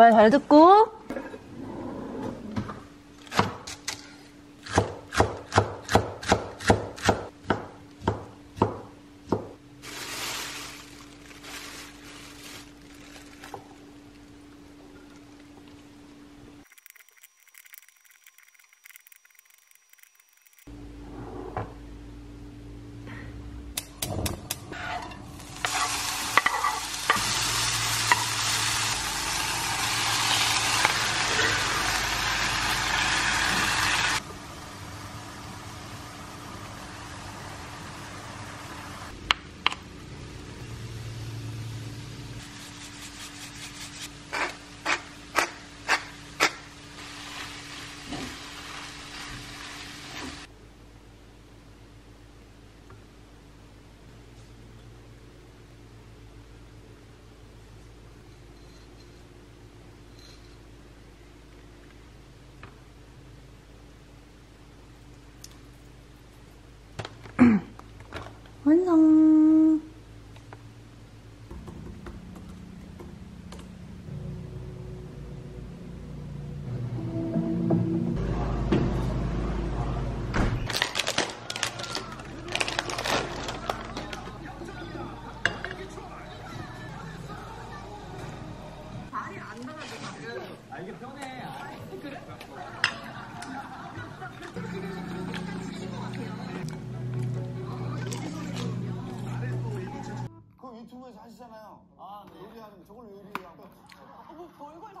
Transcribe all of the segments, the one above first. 말 잘 듣고. 완성. 이게 편해. 그래. 하시잖아요. 아, 네. 요리하는 저걸 요리하는 거. 뭐 별걸 다.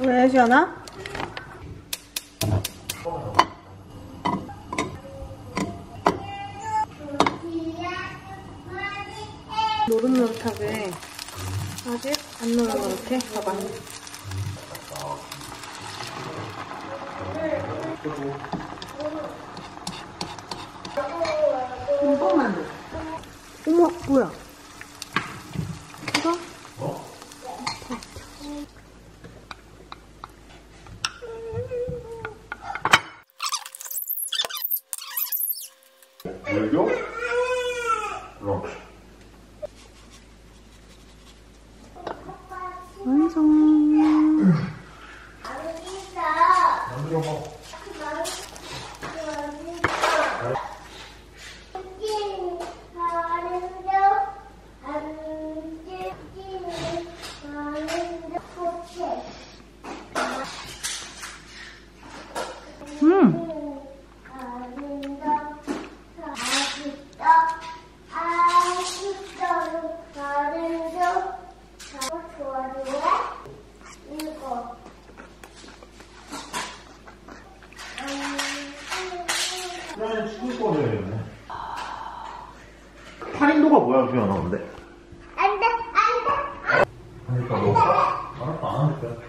왜 시원하? 노릇노릇하게 아직 안 노릇노릇해? 봐봐. 뽕뽕만두. 어머, 뭐야? 이거? 열교? 완성. 샤워기가 나오는데. 안 돼, 안 돼. 하니까 뭐, 알았다, 안 하니까. 안 돼.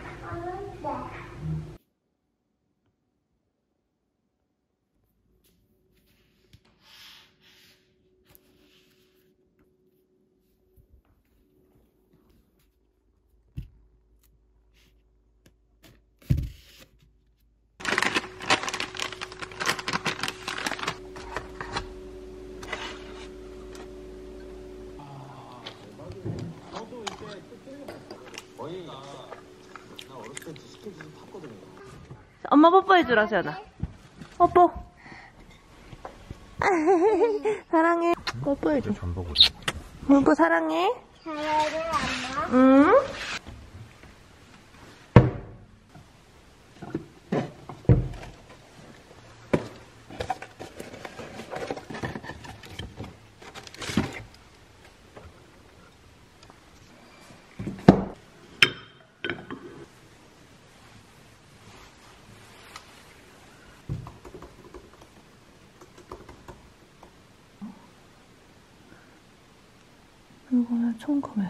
저도 이제 저희가 나 어렸을 때 시켜주서 탔거든요. 엄마 뽀뽀해주라, 수연아. 뽀뽀. 사랑해. 뽀뽀해줘. 물고 사랑해. 사랑해, 엄마. 응? 이거는 촘컴해.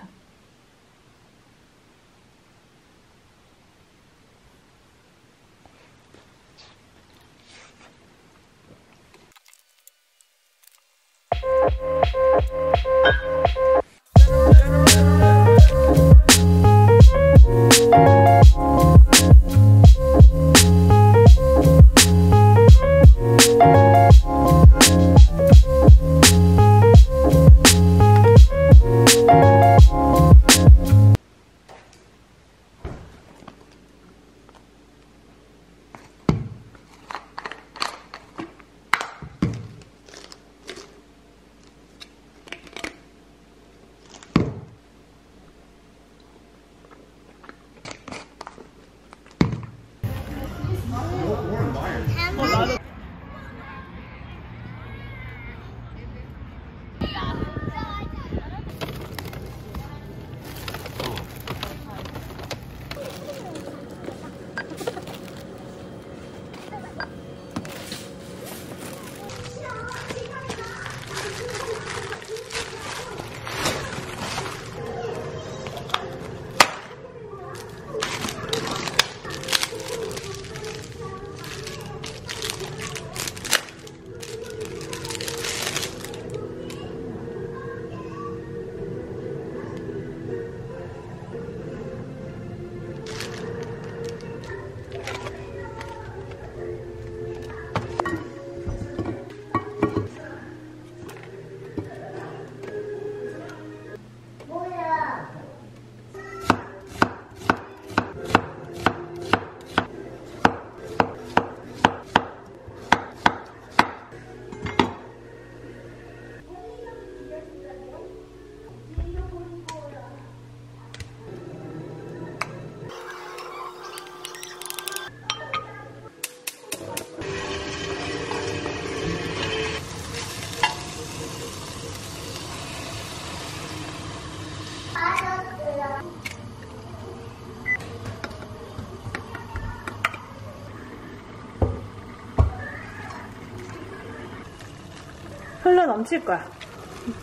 흘러 넘칠 거야.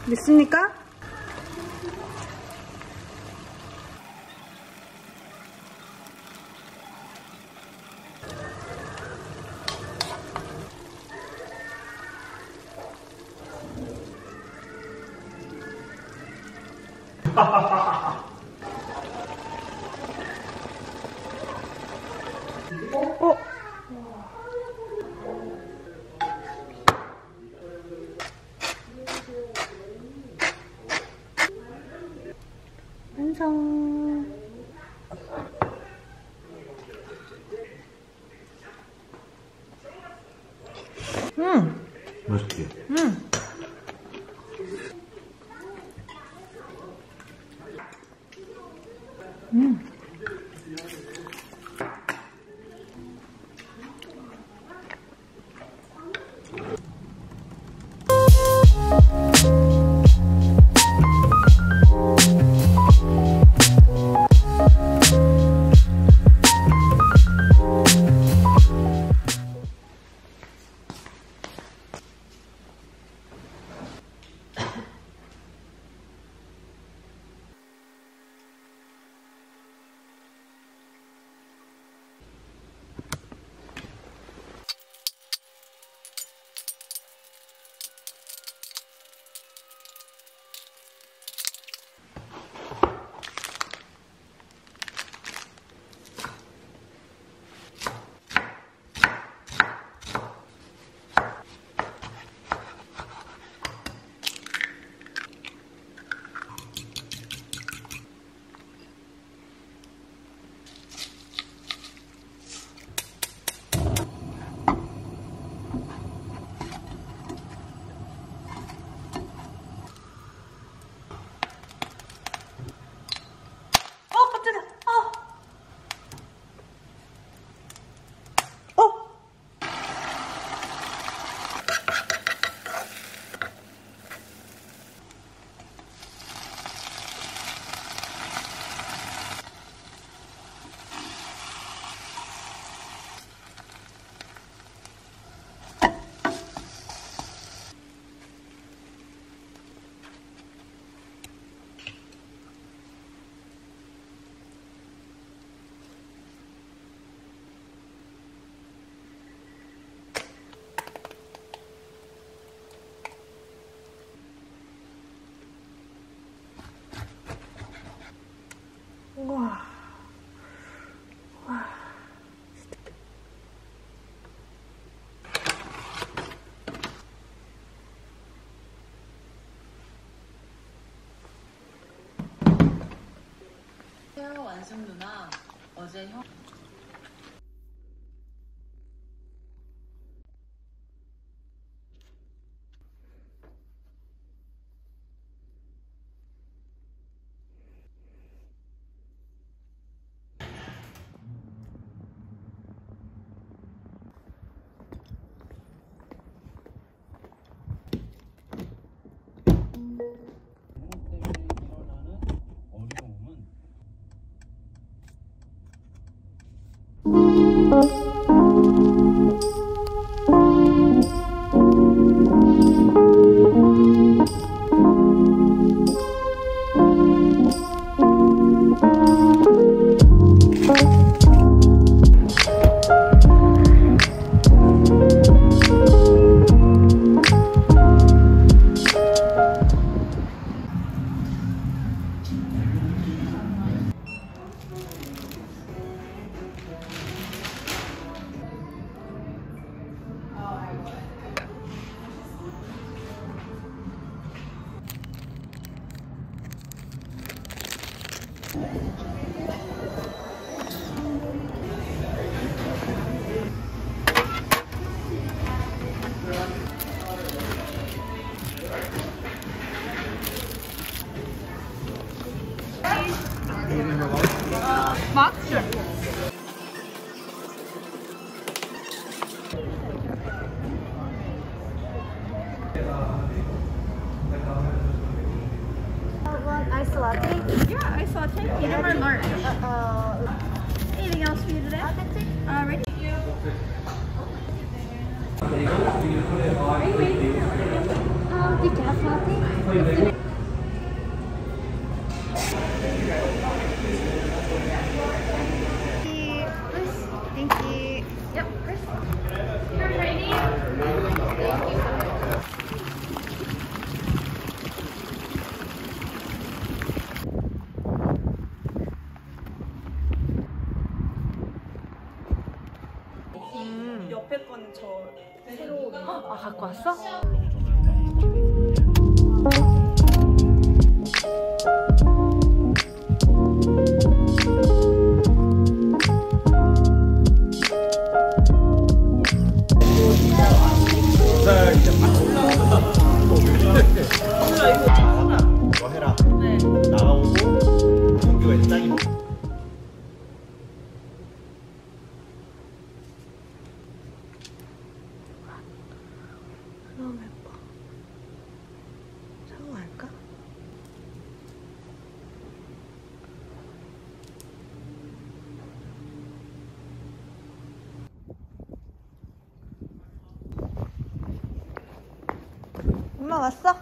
믿습니까? 어? 완성. 맛있지? 와. 완숙 누나 어제 형. 옆에 거는 저 새로 갖고 왔어? 엄마 왔어?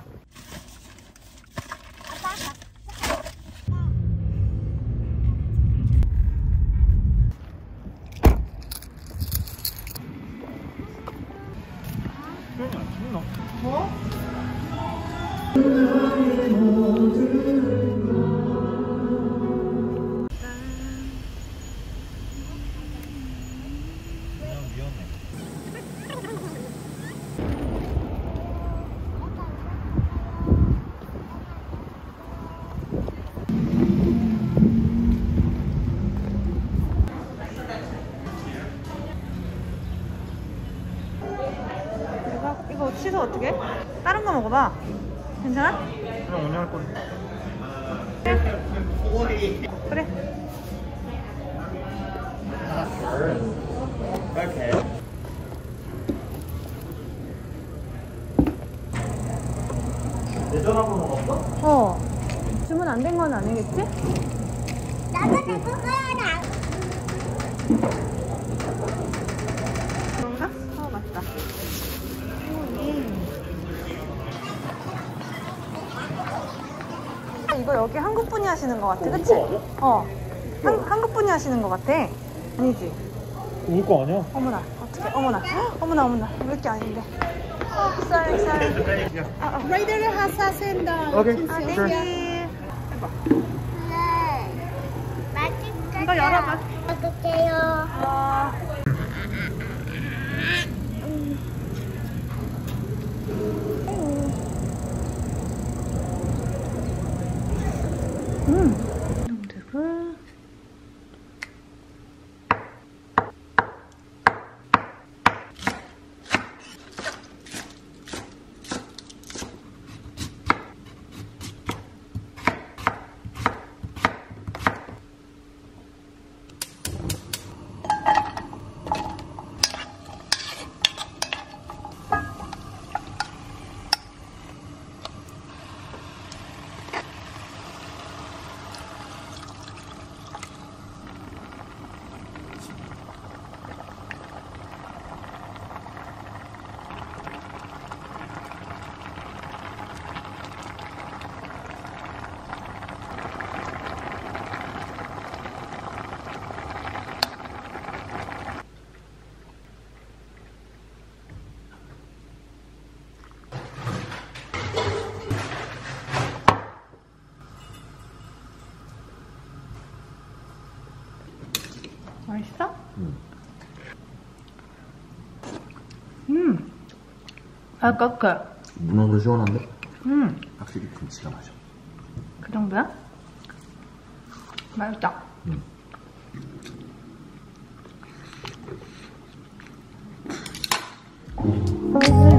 취소 어떻게? 다른 거 먹어봐. 괜찮아? 그럼 오늘 할 건데. 그래. 오케이. 예전 한번 먹었어? 어. 주문 안 된 건 아니겠지? 나도 내 거야. 그런가? 어, 맞다. 이거 여기 한국분이 하시는 거 같아, 그치? 어, 한국분이 하시는 거 같아. 아니지? 우리 거 아니야? 어머나, 어떡해, 어머나, 어머나, 왜 이렇게 아닌데? sorry. 레이더를 하사 센다. 오케이, 땡큐. 해봐. 이거 열어봐. 어떡해요. 놈들을 맛있어? 아깝게 문어도 시원한데? 확실히 김치가 맛있어. 그 정도야? 맛있다.